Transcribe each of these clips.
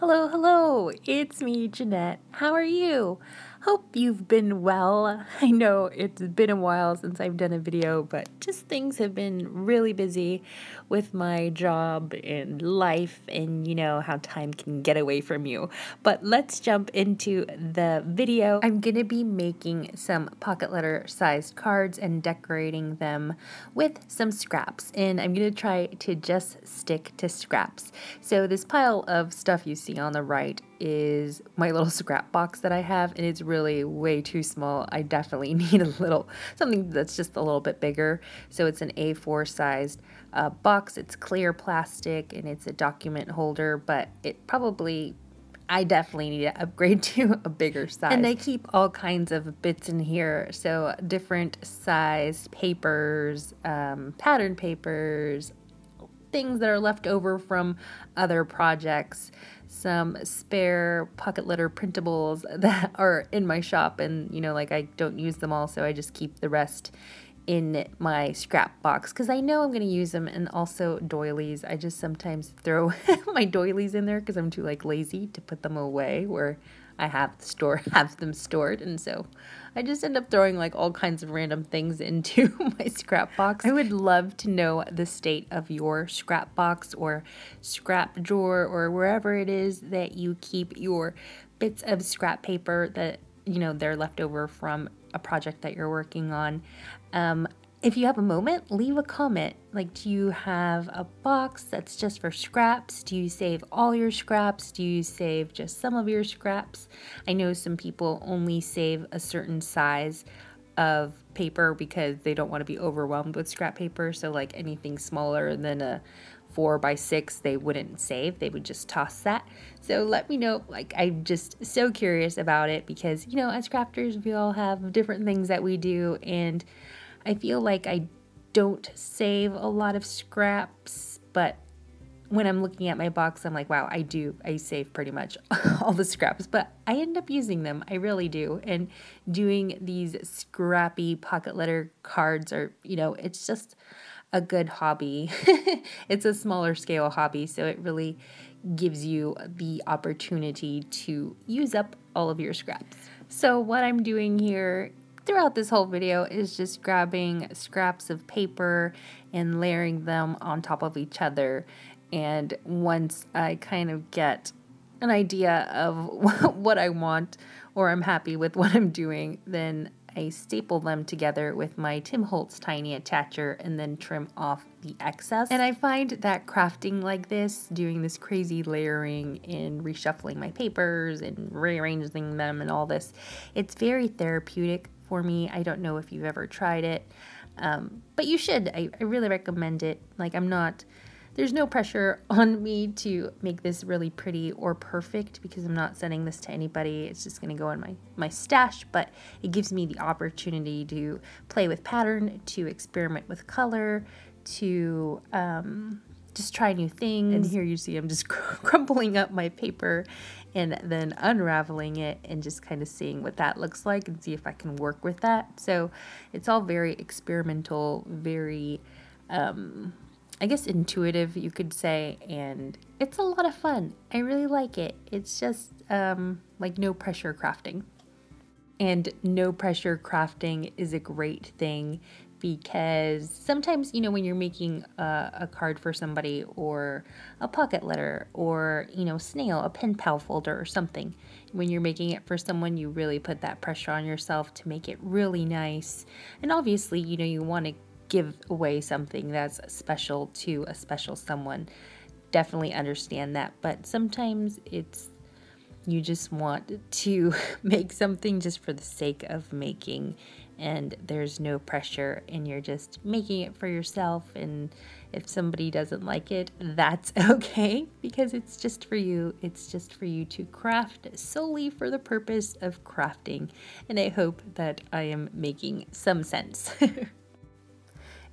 Hello, hello, it's me, Janette. How are you? Hope you've been well. I know it's been a while since I've done a video, but just things have been really busy with my job and life, and you know how time can get away from you. But let's jump into the video. I'm gonna be making some pocket letter sized cards and decorating them with some scraps, and I'm gonna try to just stick to scraps. So this pile of stuff you see on the right is my little scrap box that I have, and it's really way too small. I definitely need a little something that's just a little bit bigger. So it's an A4 sized box. It's clear plastic and it's a document holder, but it probably I definitely need to upgrade to a bigger size. And they keep all kinds of bits in here. So different size papers, pattern papers, things that are left over from other projects, some spare pocket letter printables that are in my shop, and you know, like, I don't use them all, so I just keep the rest in my scrap box because I know I'm going to use them. And also doilies, I just sometimes throw my doilies in there because I'm too like lazy to put them away where I have them stored, and so I just end up throwing like all kinds of random things into my scrap box. I would love to know the state of your scrap box or scrap drawer or wherever it is that you keep your bits of scrap paper that, you know, they're left over from a project that you're working on. If you have a moment, leave a comment. Like, do you have a box that's just for scraps? Do you save all your scraps? Do you save just some of your scraps? I know some people only save a certain size of paper because they don't want to be overwhelmed with scrap paper. So like anything smaller than a 4 by 6, they wouldn't save. They would just toss that. So let me know. Like, I'm just so curious about it because, you know, as crafters, we all have different things that we do, and I feel like I don't save a lot of scraps, but when I'm looking at my box, I'm like, wow, I do. I save pretty much all the scraps, but I end up using them. I really do. And doing these scrappy pocket letter cards are, you know, it's just a good hobby. It's a smaller scale hobby, so it really gives you the opportunity to use up all of your scraps. So what I'm doing here throughout this whole video is just grabbing scraps of paper and layering them on top of each other. And once I kind of get an idea of what I want, or I'm happy with what I'm doing, then I staple them together with my Tim Holtz Tiny Attacher and then trim off the excess. And I find that crafting like this, doing this crazy layering and reshuffling my papers and rearranging them and all this, it's very therapeutic for me. I don't know if you've ever tried it, but you should. I really recommend it. Like, there's no pressure on me to make this really pretty or perfect because I'm not sending this to anybody. It's just gonna go in my stash, but it gives me the opportunity to play with pattern, to experiment with color, to just try new things. And here you see I'm just crumpling up my paper and then unraveling it and just kind of seeing what that looks like and see if I can work with that. So it's all very experimental, very, I guess, intuitive, you could say, and it's a lot of fun. I really like it. It's just like no pressure crafting. And no pressure crafting is a great thing because sometimes, you know, when you're making a card for somebody or a pocket letter or, you know, snail, a pen pal folder or something, when you're making it for someone, you really put that pressure on yourself to make it really nice. And obviously, you know, you want to give away something that's special to a special someone. Definitely understand that, but sometimes it's, you just want to make something just for the sake of making, and there's no pressure, and you're just making it for yourself. And if somebody doesn't like it, that's okay, because it's just for you. It's just for you to craft solely for the purpose of crafting. And I hope that I am making some sense.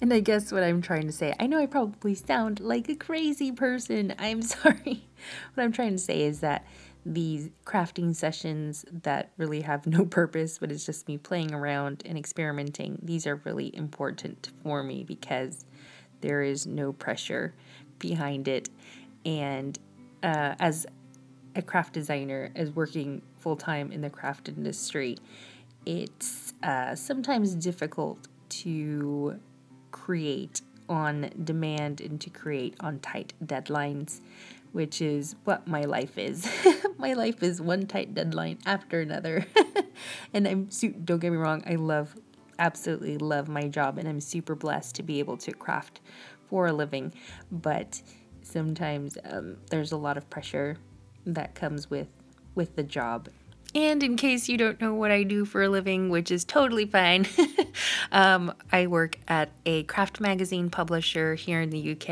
And I guess what I'm trying to say, I know I probably sound like a crazy person. I'm sorry. What I'm trying to say is that these crafting sessions that really have no purpose, but it's just me playing around and experimenting, these are really important for me because there is no pressure behind it. And as a craft designer as working full-time in the craft industry, it's sometimes difficult to create on demand and to create on tight deadlines, which is what my life is. My life is one tight deadline after another. And don't get me wrong, I absolutely love my job, and I'm super blessed to be able to craft for a living, but sometimes there's a lot of pressure that comes with the job. And in case you don't know what I do for a living, which is totally fine, I work at a craft magazine publisher here in the UK,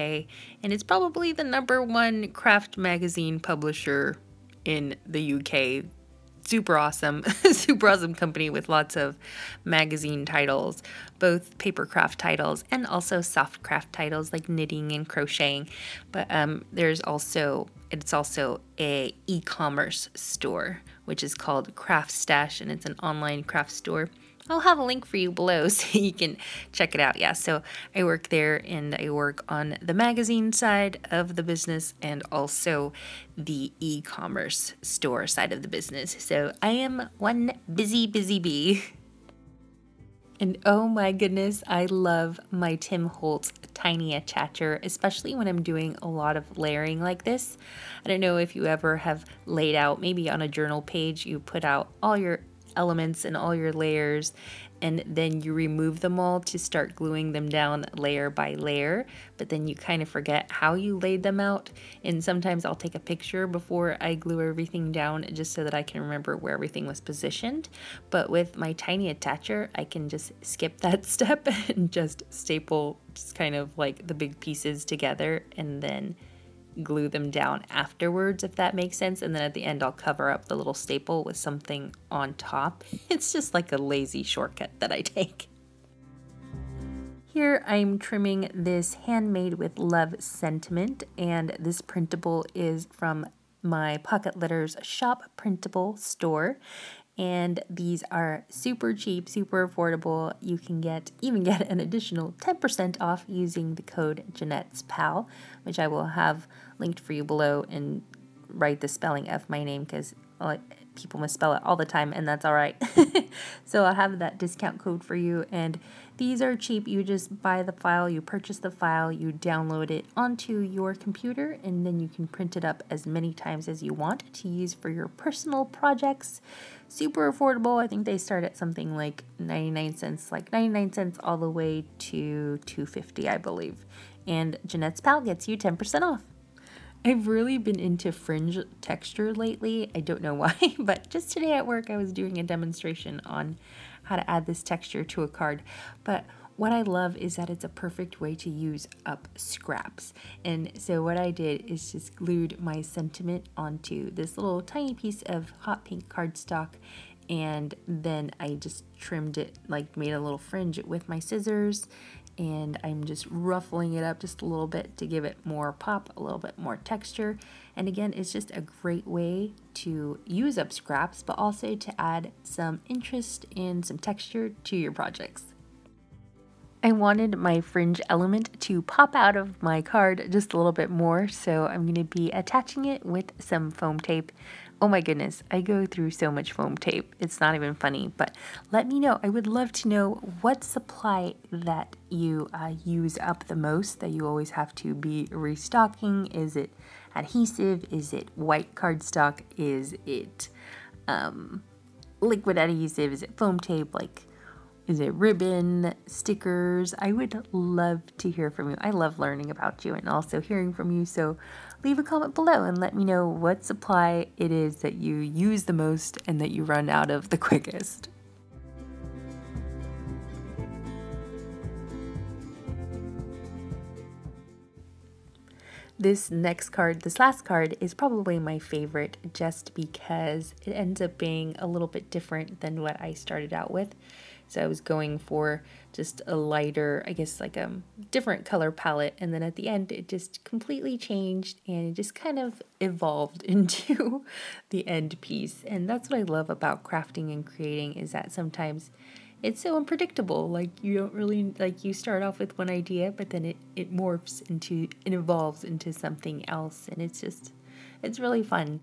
and it's probably the #1 craft magazine publisher in the UK. Super awesome, super awesome company with lots of magazine titles, both paper craft titles and also soft craft titles like knitting and crocheting. But it's also a e-commerce store, which is called Craftstash, and it's an online craft store. I'll have a link for you below so you can check it out. Yeah, so I work there, and I work on the magazine side of the business and also the e-commerce store side of the business. So I am one busy, busy bee. And oh my goodness, I love my Tim Holtz Tiny Attacher, especially when I'm doing a lot of layering like this. I don't know if you ever have laid out, maybe on a journal page, you put out all your elements and all your layers, and then you remove them all to start gluing them down layer by layer, but then you kind of forget how you laid them out. And sometimes I'll take a picture before I glue everything down just so that I can remember where everything was positioned. But with my Tiny Attacher, I can just skip that step and just staple just kind of like the big pieces together and then glue them down afterwards, if that makes sense. And then at the end, I'll cover up the little staple with something on top. It's just like a lazy shortcut that I take. Here I'm trimming this Handmade with Love sentiment, and this printable is from my Pocket Letters Shop printable store. And these are super cheap, super affordable. You can even get an additional 10% off using the code JanettesPal, which I will have linked for you below, and write the spelling of my name because people misspell it all the time, and that's all right. So I'll have that discount code for you, and these are cheap. You just buy the file, you purchase the file, you download it onto your computer, and then you can print it up as many times as you want to use for your personal projects. Super affordable. I think they start at something like 99 cents all the way to $2.50, I believe. And Janette's Pal gets you 10% off. I've really been into fringe texture lately. I don't know why, but just today at work I was doing a demonstration on how to add this texture to a card. But what I love is that it's a perfect way to use up scraps. And so what I did is just glued my sentiment onto this little tiny piece of hot pink cardstock, and then I just trimmed it, like made a little fringe with my scissors. And I'm just ruffling it up just a little bit to give it more pop, a little bit more texture. And again, it's just a great way to use up scraps, but also to add some interest and some texture to your projects. I wanted my fringe element to pop out of my card just a little bit more, so I'm going to be attaching it with some foam tape. Oh my goodness, I go through so much foam tape. It's not even funny, but let me know. I would love to know what supply that you use up the most, that you always have to be restocking. Is it adhesive? Is it white cardstock? Is it liquid adhesive? Is it foam tape? Is it ribbon, stickers? I would love to hear from you. I love learning about you and also hearing from you. So leave a comment below and let me know what supply it is that you use the most and that you run out of the quickest. This last card is probably my favorite just because it ends up being a little bit different than what I started out with. So I was going for just a lighter, I guess like a different color palette. And then at the end, it just completely changed and it just kind of evolved into the end piece. And that's what I love about crafting and creating, is that sometimes it's so unpredictable. Like you don't really, like you start off with one idea, but then it morphs into, it evolves into something else. And it's really fun.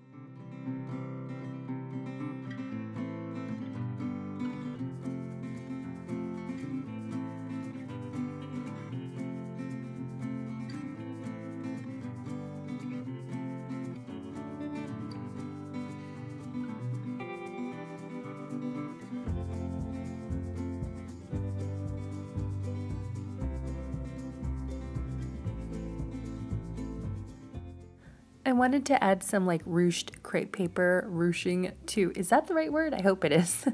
I wanted to add some like ruched crepe paper, ruching to, is that the right word? I hope it is,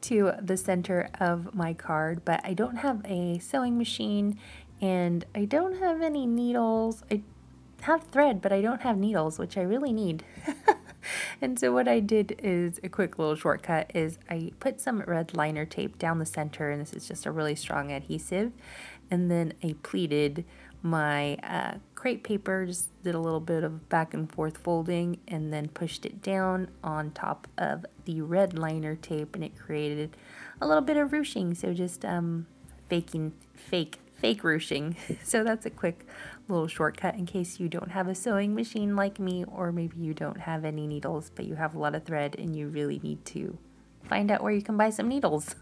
to the center of my card, but I don't have a sewing machine and I don't have any needles. I have thread, but I don't have needles, which I really need. And so what I did is a quick little shortcut is I put some red liner tape down the center, and this is just a really strong adhesive. And then I pleated my crepe paper, just did a little bit of back and forth folding, and then pushed it down on top of the red liner tape, and it created a little bit of ruching. So just fake ruching. So that's a quick little shortcut in case you don't have a sewing machine like me, or maybe you don't have any needles but you have a lot of thread and you really need to find out where you can buy some needles.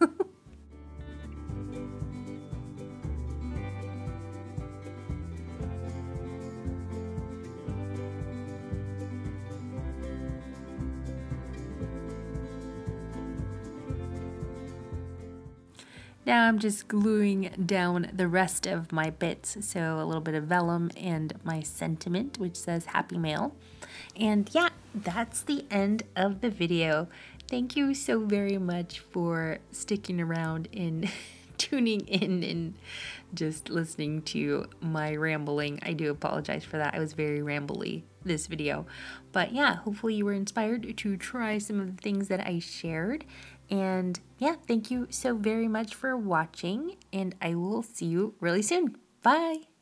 Now I'm just gluing down the rest of my bits, so a little bit of vellum and my sentiment, which says Happy Mail. And yeah, that's the end of the video. Thank you so very much for sticking around and tuning in and just listening to my rambling. I do apologize for that. I was very rambly this video. But yeah, hopefully you were inspired to try some of the things that I shared. And yeah, thank you so very much for watching, and I will see you really soon. Bye!